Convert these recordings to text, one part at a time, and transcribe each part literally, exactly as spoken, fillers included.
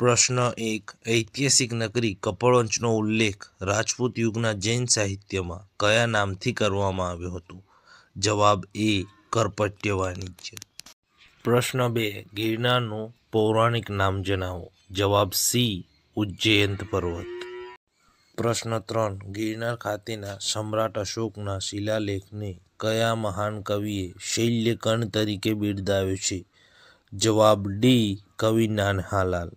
प्रश्न एक ऐतिहासिक नगरी कपड़वंचનો ઉલ્લેખ રાજપૂત યુગના જૈન સાહિત્યમાં કયા નામથી કરવામાં આવ્યો હતો? જવાબ એ કરપટ્ય વાણિજ્ય। પ્રશ્ન બે ગિરનારનું પૌરાણિક નામ જણાવો। જવાબ સી ઉજ્જૈયંત પર્વત। प्रश्न त्रण गिरनार खातेना सम्राट अशोकना शिलालेख ने कया महान कविए शैल्यकण तरीके बिरदाव्यो छे? जवाब डी कवि नानहालाल।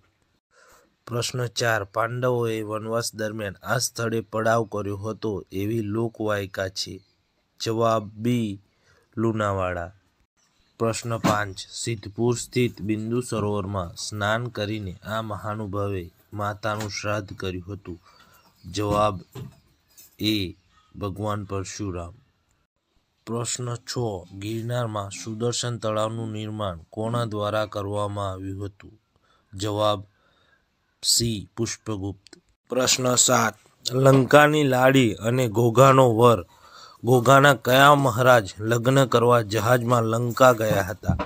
प्रश्न चार पांडवोए वनवास दरमियान आ स्थळे पड़ाव कर्यो हतो एवी लोकवायका छे? जवाब बी लुनावाड़ा। प्रश्न पांच सिद्धपुर स्थित बिंदु सरोवर में स्नान करीने आ महानुभावे मातानुं श्राद्ध कर्युं हतुं। जवाब ए भगवान परशुराम। प्रश्न छ गिरनार में सुदर्शन तलावनुं निर्माण कोना द्वारा करवामां आव्युं हतुं? जवाब सी पुष्पगुप्त। प्रश्न सात लंकानी लाड़ी अने घोघानो वर घोघाना कया महाराज लग्न करवा जहाज में लंका गया हता?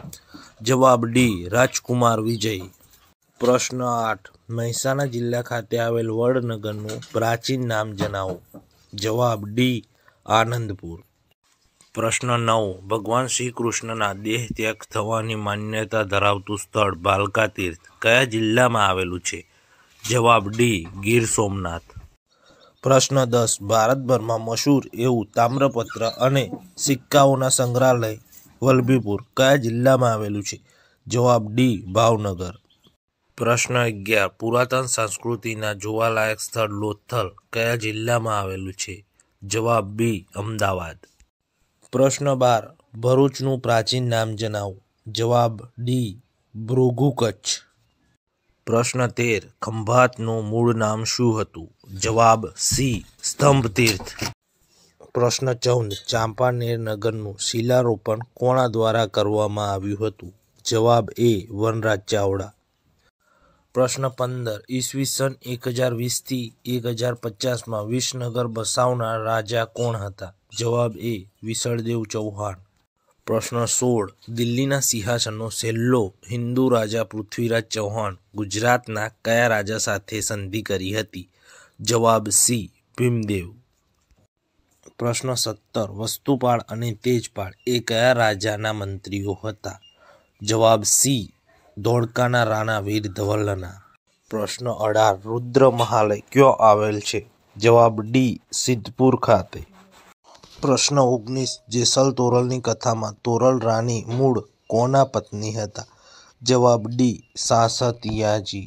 जवाब डी राजकुमार विजय। प्रश्न आठ મહેસાણા જિલ્લા ખાતે આવેલ વડનગરનું પ્રાચીન નામ જણાવો। જવાબ ડી આનંદપુર। પ્રશ્ન નવ ભગવાન શ્રી કૃષ્ણના દેહ ત્યાગ થવાની માન્યતા ધરાવતું સ્થળ ભાલકા તીર્થ કયા જિલ્લામાં આવેલું છે? જવાબ ડી ગીર સોમનાથ। પ્રશ્ન દસ ભારતભરમાં મશહૂર એવું તામ્રપત્ર અને સિક્કાઓના સંગ્રહાલય વલભીપુર કયા જિલ્લામાં આવેલું છે? જવાબ ડી ભાવનગર। प्रश्न अग्यार पुरातन संस्कृति जोवालायक स्थल लोथल कया जिल्ला में आवेलू छे? जवाब बी अमदावाद। प्रश्न बार भरूचनु प्राचीन नाम जनावो। जवाब डी भृगु कच्छ। प्रश्न तेर खंभातनु मूल नाम शू हतु? जवाब सी स्तंभ तीर्थ। प्रश्न चौद चांपानेर नगरनु शिलारोपण कोना द्वारा करवामां आव्युं हतुं? जवाब ए वनराज चावड़ा। प्रश्न पंदर ईस्वी सन एक हज़ार वीस थी एक हज़ार पचास में विसनगर बसावना राजा कोण हता? जवाब ए विसलदेव चौहान। प्रश्न सोल दिल्लीना सिंहासननो सेल्लो हिंदू राजा पृथ्वीराज चौहान गुजरातना कया राजा साथे संधि करी हती? जवाब सी भीमदेव। प्रश्न सत्तर वस्तुपाल अने तेजपाल ए कया राजाना मंत्रीओ हता? जवाब सी धोड़काना राणा वीर धवलना। प्रश्न अठार रुद्र महालय क्यों आवेल छे? जवाब डी सिद्धपुर खाते। प्रश्न ओगनीस जेसल तोरलनी कथा में तोरल रानी मूळ कोना पत्नी हता? जवाब डी सासतियाजी।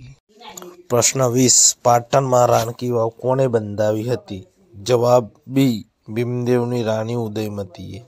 प्रश्न वीस पाटण में राणकी वाव कोणे बंधावी हती? जवाब बी भीमदेवनी राणी उदयमतीए।